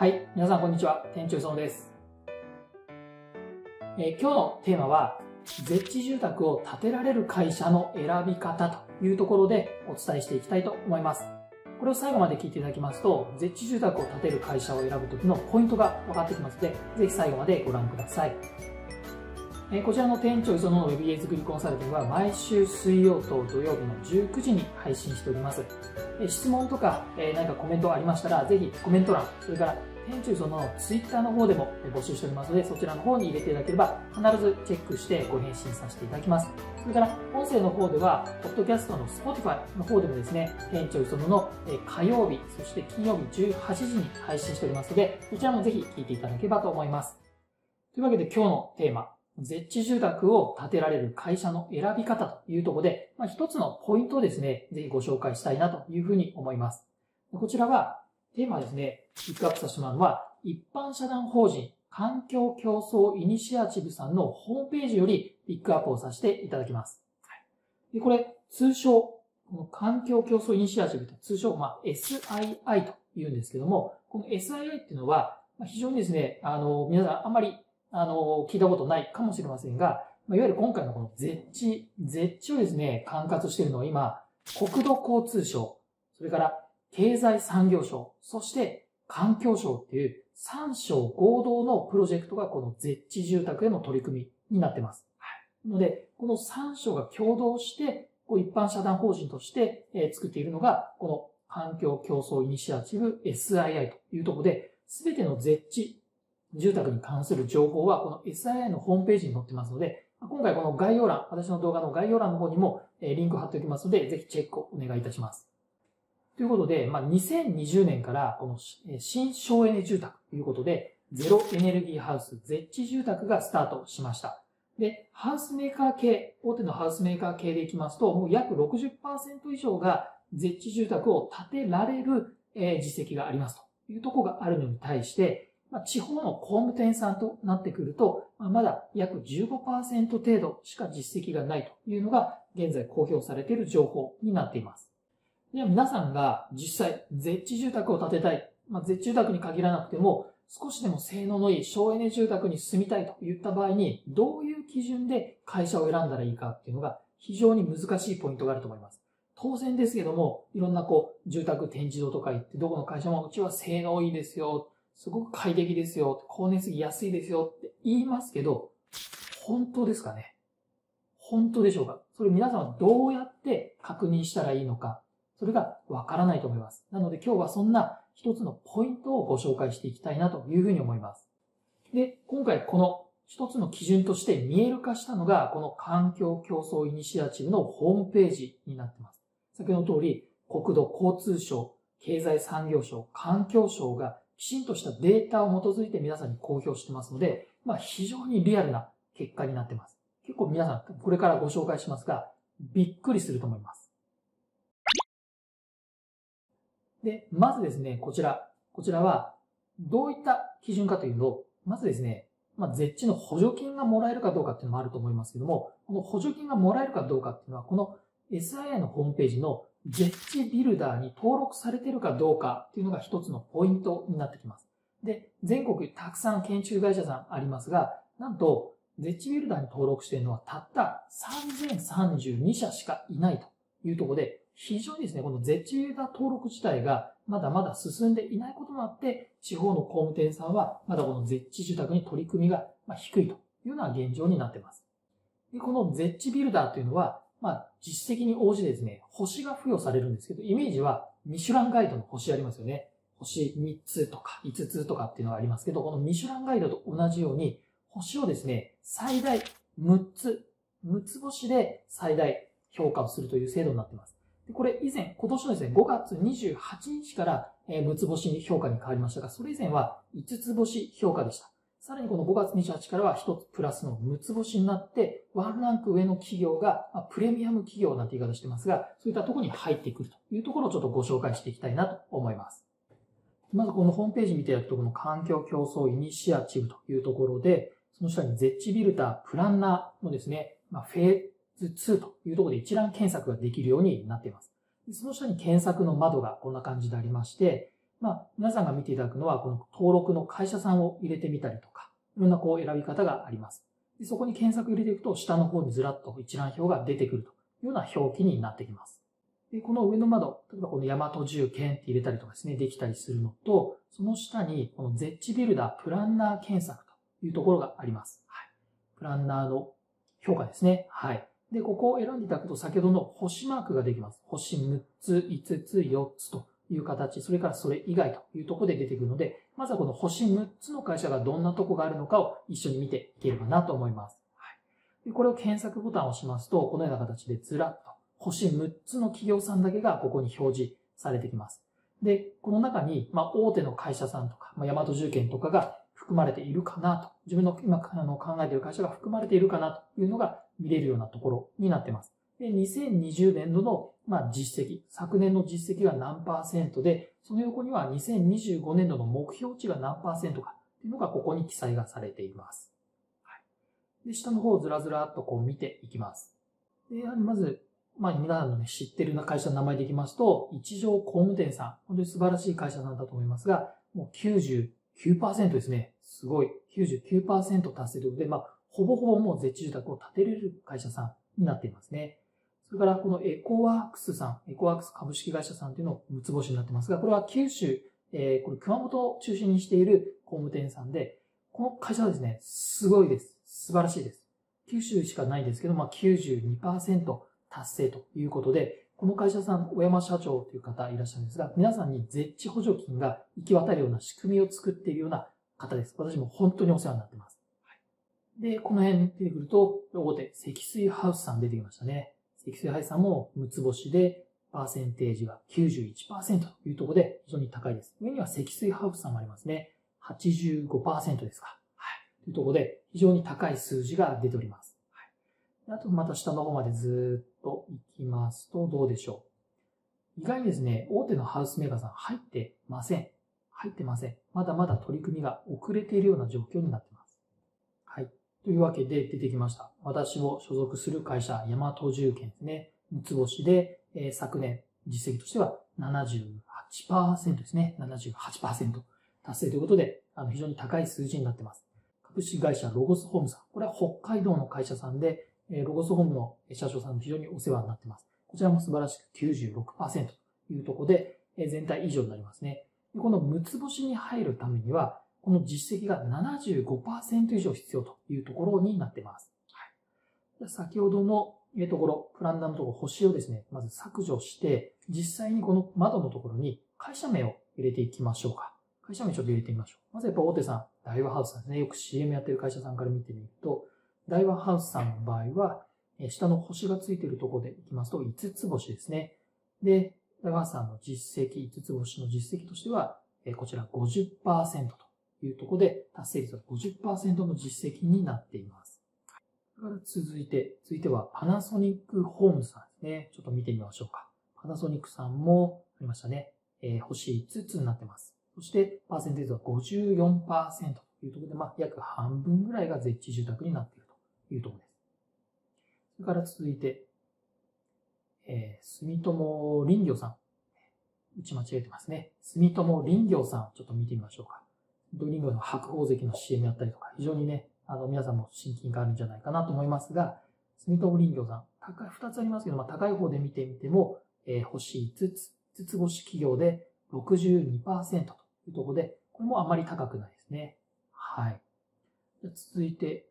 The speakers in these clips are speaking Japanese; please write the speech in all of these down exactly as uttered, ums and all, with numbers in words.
はい、皆さんこんにちは。店長磯野です。えー、今日のテーマは、ゼッチ 住宅を建てられる会社の選び方というところでお伝えしていきたいと思います。これを最後まで聞いていただきますと、ゼッチ 住宅を建てる会社を選ぶ時のポイントが分かってきますので、ぜひ最後までご覧ください。えー、こちらの店長磯野のウェビナー作りコンサルティングは毎週水曜と土曜日のじゅうくじに配信しております。えー、質問とか、えー、何かコメントありましたら、ぜひコメント欄、それから店長磯野のツイッターの方でも募集しておりますので、そちらの方に入れていただければ必ずチェックしてご返信させていただきます。それから音声の方ではポッドキャストの Spotify の方でもですね、店長磯野の火曜日そして金曜日じゅうはちじに配信しておりますので、そちらもぜひ聞いていただければと思います。というわけで今日のテーマ、ゼッチ 住宅を建てられる会社の選び方というところで、まあ、一つのポイントをですね、ぜひご紹介したいなというふうに思います。こちらはテーマですね、ピックアップさせてもらうのは、一般社団法人環境競争イニシアチブさんのホームページよりピックアップをさせていただきます。はい、でこれ、通称、この環境競争イニシアチブと通称、まあ、エスアイアイ と言うんですけども、この エスアイアイ っていうのは、非常にですね、あの、皆さんあんまり、あの、聞いたことないかもしれませんが、いわゆる今回のこの ゼッチ、ゼッチ をですね、管轄しているのは今、国土交通省、それから、経済産業省、そして環境省っていうさん省合同のプロジェクトがこの ゼッチ 住宅への取り組みになっています。はい、ので、このさん省が共同して、一般社団法人として作っているのが、この環境競争イニシアチブ エスアイアイ というところで、すべての ゼッチ 住宅に関する情報はこの エスアイアイ のホームページに載ってますので、今回この概要欄、私の動画の概要欄の方にもリンク貼っておきますので、ぜひチェックをお願いいたします。ということで、まあ、にせんにじゅうねんから、この新省エネ住宅ということで、ゼロエネルギーハウス、ゼッチ 住宅がスタートしました。で、ハウスメーカー系、大手のハウスメーカー系でいきますと、もう約 ろくじゅっパーセント 以上が ゼッチ 住宅を建てられる実績がありますというところがあるのに対して、まあ、地方の工務店さんとなってくると、まだ約 じゅうごパーセント 程度しか実績がないというのが、現在公表されている情報になっています。では皆さんが実際、ゼッチ 住宅を建てたい。まあ、ゼッチ 住宅に限らなくても、少しでも性能のいい省エネ住宅に住みたいといった場合に、どういう基準で会社を選んだらいいかっていうのが非常に難しいポイントがあると思います。当然ですけども、いろんなこう、住宅展示堂とか行って、どこの会社もうちは性能いいですよ。すごく快適ですよ。光熱費安いですよって言いますけど、本当ですかね？本当でしょうか？それ皆さんはどうやって確認したらいいのか。それがわからないと思います。なので今日はそんな一つのポイントをご紹介していきたいなというふうに思います。で、今回この一つの基準として見える化したのが、この環境競争イニシアチブのホームページになっています。先ほどの通り、国土交通省、経済産業省、環境省がきちんとしたデータを基づいて皆さんに公表してますので、まあ非常にリアルな結果になっています。結構皆さんこれからご紹介しますが、びっくりすると思います。で、まずですね、こちら。こちらは、どういった基準かというと、まずですね、まあ、ゼッチ の補助金がもらえるかどうかっていうのもあると思いますけども、この補助金がもらえるかどうかっていうのは、この エスアイアイ のホームページの ゼッチ ビルダーに登録されているかどうかっていうのが一つのポイントになってきます。で、全国にたくさん建築会社さんありますが、なんと、ゼッチ ビルダーに登録しているのはたったさんぜんさんじゅうに社しかいないというところで、非常にですね、この ゼッチ ビルダー登録自体がまだまだ進んでいないこともあって、地方の工務店さんはまだこの ゼッチ 住宅に取り組みが低いというような現状になっています。で、この ゼッチ ビルダーというのは、まあ、実績に応じてですね、星が付与されるんですけど、イメージはミシュランガイドの星ありますよね。星みっつとかいつつとかっていうのがありますけど、このミシュランガイドと同じように、星をですね、最大むっつ、むっつ星で最大評価をするという制度になっています。これ以前、今年のですね、ごがつにじゅうはちにちからむっつ星に評価に変わりましたが、それ以前はいつつ星評価でした。さらにこのごがつにじゅうはちにちからはひとつプラスのむっつ星になって、ワンランク上の企業が、プレミアム企業なんて言い方してますが、そういったところに入ってくるというところをちょっとご紹介していきたいなと思います。まずこのホームページ見ていただくと、この環境競争イニシアチブというところで、その下に ゼッチ ビルダープランナーのですね、まあ、フェーにというところで一覧検索ができるようになっています。その下に検索の窓がこんな感じでありまして、まあ、皆さんが見ていただくのは、この登録の会社さんを入れてみたりとか、いろんなこう選び方があります。でそこに検索を入れていくと、下の方にずらっと一覧表が出てくるというような表記になってきます。でこの上の窓、例えばこの大和住建って入れたりとかですね、できたりするのと、その下にこの ゼッチ ビルダープランナー検索というところがあります。はい。プランナーの評価ですね。はい。で、ここを選んでいただくと、先ほどの星マークができます。星むっつ、いつつ、よっつという形、それからそれ以外というところで出てくるので、まずはこの星むっつの会社がどんなとこがあるのかを一緒に見ていければなと思います。はい。でこれを検索ボタンを押しますと、このような形でずらっと星むっつの企業さんだけがここに表示されてきます。で、この中に、まあ、大手の会社さんとか、まあ、大和住建とかが含まれているかなと、自分の今あの考えている会社が含まれているかなというのが見れるようなところになっています。で、にせんにじゅうねん度の、まあ、実績、昨年の実績が何パーセントで、その横にはにせんにじゅうごねん度の目標値が何パーセントかというのがここに記載がされています。はい、で下の方をずらずらっとこう見ていきます。でまずまあ、皆さんの、ね、知ってるような会社の名前でいきますと、一条工務店さん、本当に素晴らしい会社なんだと思いますが、もう きゅうじゅうきゅうパーセント ですね。すごい。きゅうじゅうきゅうパーセント 達成ということで、まあ、ほぼほぼもうゼッチ住宅を建てれる会社さんになっていますね。それから、このエコワークスさん、エコワークス株式会社さんというのを六つ星になってますが、これは九州、えー、これ熊本を中心にしている工務店さんで、この会社はですね、すごいです。素晴らしいです。九州しかないんですけど、まあ、きゅうじゅうにパーセント 達成ということで、この会社さん、小山社長という方いらっしゃるんですが、皆さんにゼッチ補助金が行き渡るような仕組みを作っているような方です。私も本当にお世話になっています。で、この辺出てくると、大手、積水ハウスさん出てきましたね。積水ハウスさんもむつ星で、パーセンテージが きゅうじゅういちパーセント というところで非常に高いです。上には積水ハウスさんもありますね。はちじゅうごパーセント ですか。はい。というところで、非常に高い数字が出ております。はい。あと、また下の方までずっと行きますと、どうでしょう。意外にですね、大手のハウスメーカーさん入ってません。入ってません。まだまだ取り組みが遅れているような状況になっています。はい。というわけで出てきました。私の所属する会社、大和住建ですね。三つ星で、えー、昨年、実績としては ななじゅうはちパーセント ですね。ななじゅうはちパーセント 達成ということで、あの非常に高い数字になっています。株式会社ロゴスホームさん。これは北海道の会社さんで、えー、ロゴスホームの社長さんも非常にお世話になっています。こちらも素晴らしく きゅうじゅうろくパーセント というところで、えー、全体以上になりますね。でこの六つ星に入るためには、この実績が ななじゅうごパーセント 以上必要というところになっています。はい、先ほどのところ、プランナーのところ、星をですね、まず削除して、実際にこの窓のところに会社名を入れていきましょうか。会社名ちょっと入れてみましょう。まずやっぱ大手さん、大和ハウスさんですね。よく シーエム やってる会社さんから見てみると、大和ハウスさんの場合は、下の星がついているところでいきますと、いつつ星ですね。で、大和ハウスさんの実績、いつつ星の実績としては、こちら ごじゅっパーセント と。というところで、達成率は ごじゅっパーセント の実績になっています。それから続いて、続いてはパナソニックホームズさんですね。ちょっと見てみましょうか。パナソニックさんもありましたね。えー、星いつつになってます。そして、パーセンテージは ごじゅうよんパーセント というところで、まあ、約半分ぐらいがゼッチ住宅になっているというところです。それから続いて、えー、住友林業さん。打ち間違えてますね。住友林業さん、ちょっと見てみましょうか。ドリングの白宝石の シーエム やったりとか、非常にね、あの、皆さんも親近感あるんじゃないかなと思いますが、住友林業さん、高い、二つありますけど、まあ、高い方で見てみても、えー、星いつつ、いつつ星企業で ろくじゅうにパーセント というところで、これもあまり高くないですね。はい。じゃ続いて、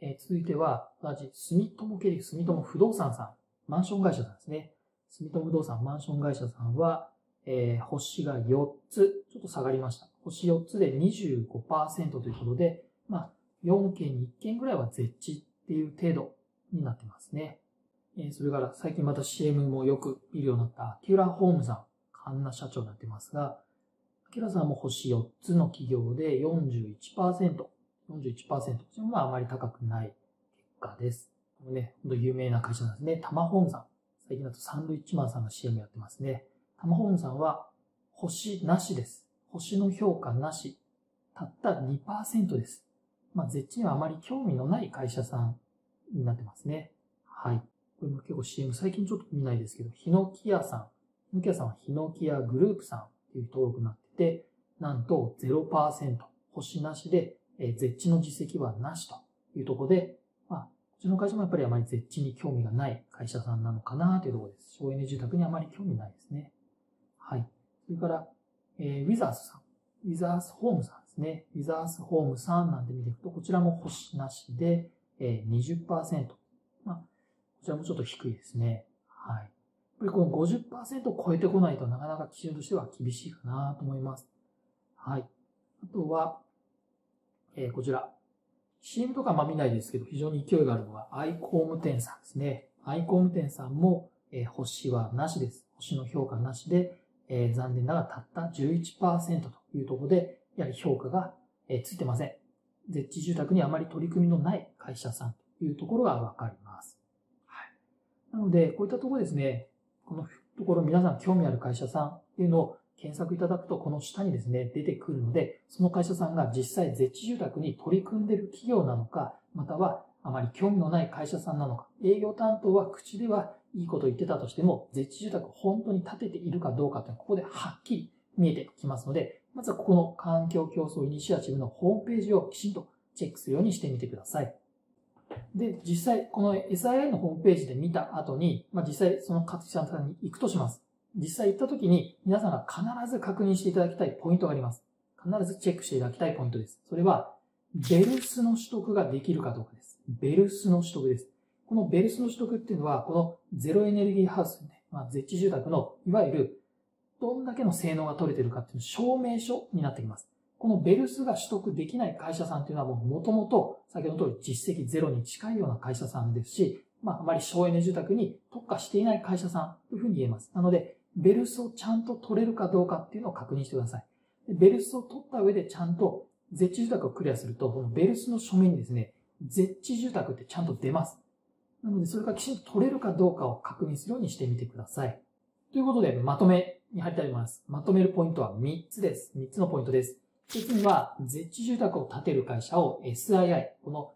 えー、続いては、同じ住友経理、住友不動産さん、マンション会社さんですね。住友不動産、マンション会社さんは、えー、星がよっつ、ちょっと下がりました。星よっつで にじゅうごパーセント ということで、まあ、よんけんにいっけんぐらいはゼッチっていう程度になってますね。えー、それから最近また シーエム もよく見るようになったアキュラホームさん、神田社長になってますが、アキュラさんも星よっつの企業で よんじゅういちパーセント、よんじゅういちパーセント、こちらもあまり高くない結果です。これね、本当有名な会社なんですね。タマホームさん、最近だとサンドイッチマンさんが シーエム やってますね。タマホームさんは星なしです。星の評価なし。たった にパーセント です。まあ、ゼッチにはあまり興味のない会社さんになってますね。はい。これも結構 シーエム 最近ちょっと見ないですけど、ヒノキ屋さん、のきやさんはひのきやグループさんという登録になってて、なんと ゼロパーセント、星なしで、ゼッチの実績はなしというところで、まあ、うちの会社もやっぱりあまりゼッチに興味がない会社さんなのかなというところです。省エネ住宅にあまり興味ないですね。はい。それから、えー、ウィザースさん。ウィザースホームさんですね。ウィザースホームさんなんて見ていくと、こちらも星なしで、えー、にじゅっパーセント。まあ、こちらもちょっと低いですね。はい。やっぱりこの ごじゅっパーセント を超えてこないとなかなか基準としては厳しいかなと思います。はい。あとは、えー、こちら。シーエム とかまあ見ないですけど、非常に勢いがあるのがアイコーム店さんですね。アイコーム店さんも、えー、星はなしです。星の評価なしで、えー、残念ながらたった じゅういちパーセント というところで、やはり評価が、えー、ついてません。ゼッチ住宅にあまり取り組みのない会社さんというところがわかります。はい。なので、こういったところですね、このところ皆さん興味ある会社さんっていうのを検索いただくと、この下にですね、出てくるので、その会社さんが実際、ゼッチ住宅に取り組んでいる企業なのか、またはあまり興味のない会社さんなのか、営業担当は口ではいいこと言ってたとしても、ゼッチ住宅を本当に建てているかどうかというのは、ここではっきり見えてきますので、まずはここの環境競争イニシアチブのホームページをきちんとチェックするようにしてみてください。で、実際、この エスアイアイ のホームページで見た後に、まあ、実際その活用者さんに行くとします。実際行った時に皆さんが必ず確認していただきたいポイントがあります。必ずチェックしていただきたいポイントです。それは、ベルスの取得ができるかどうかです。ベルスの取得です。このベルスの取得っていうのは、このゼロエネルギーハウスね、まあ、ゼッチ住宅のいわゆるどんだけの性能が取れているかっていう証明書になってきます。このベルスが取得できない会社さんっていうのはもともと先ほどの通り実績ゼロに近いような会社さんですし、まあ、あまり省エネ住宅に特化していない会社さんというふうに言えます。なので、ベルスをちゃんと取れるかどうかっていうのを確認してください。ベルスを取った上でちゃんとゼッチ住宅をクリアすると、このベルスの書面にですね、ゼッチ住宅ってちゃんと出ます。なので、それがきちんと取れるかどうかを確認するようにしてみてください。ということで、まとめに入りたいと思います。まとめるポイントはみっつです。みっつのポイントです。ひとつめは、ゼッチ住宅を建てる会社を エスアイアイ、この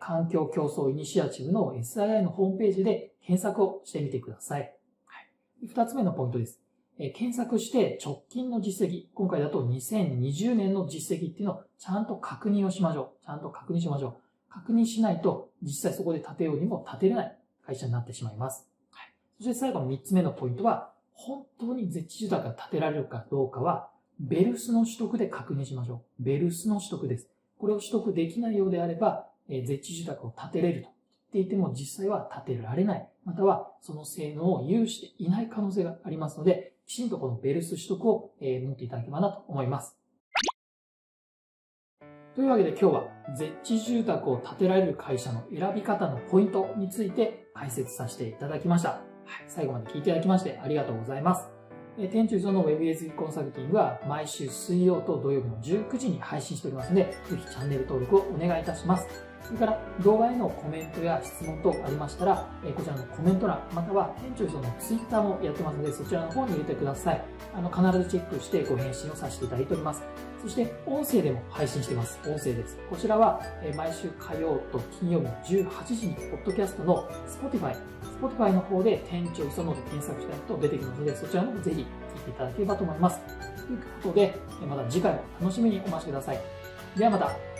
環境競争イニシアチブの エスアイアイ のホームページで検索をしてみてください。二つ目のポイントです。検索して直近の実績、今回だとにせんにじゅうねんの実績っていうのをちゃんと確認をしましょう。ちゃんと確認しましょう。確認しないと実際そこで建てようにも建てれない会社になってしまいます。はい、そして最後の三つ目のポイントは、本当にゼッチ住宅が建てられるかどうかは、ベルスの取得で確認しましょう。ベルスの取得です。これを取得できないようであれば、ゼッチ住宅を建てれると言っていても実際は建てられない。またはその性能を有していない可能性がありますので、きちんとこのベルス取得を持っていただければなと思います。というわけで今日は、ゼッチ住宅を建てられる会社の選び方のポイントについて解説させていただきました。はい、最後まで聞いていただきましてありがとうございます。店長磯の ウェブエスイー コンサルティングは毎週水曜と土曜日のじゅうくじに配信しておりますので、ぜひチャンネル登録をお願いいたします。それから動画へのコメントや質問等ありましたら、こちらのコメント欄、または店長磯のツイッターもやってますので、そちらの方に入れてください。あの必ずチェックしてご返信をさせていただいております。そして音声でも配信してます。音声です。こちらは毎週火曜と金曜日のじゅうはちじに、ポッドキャストの Spotify、Spotify の方で店長磯ので検索したいと出てきますので、そちらの方ぜひ聞いていただければと思います。ということで、また次回も楽しみにお待ちください。ではまた。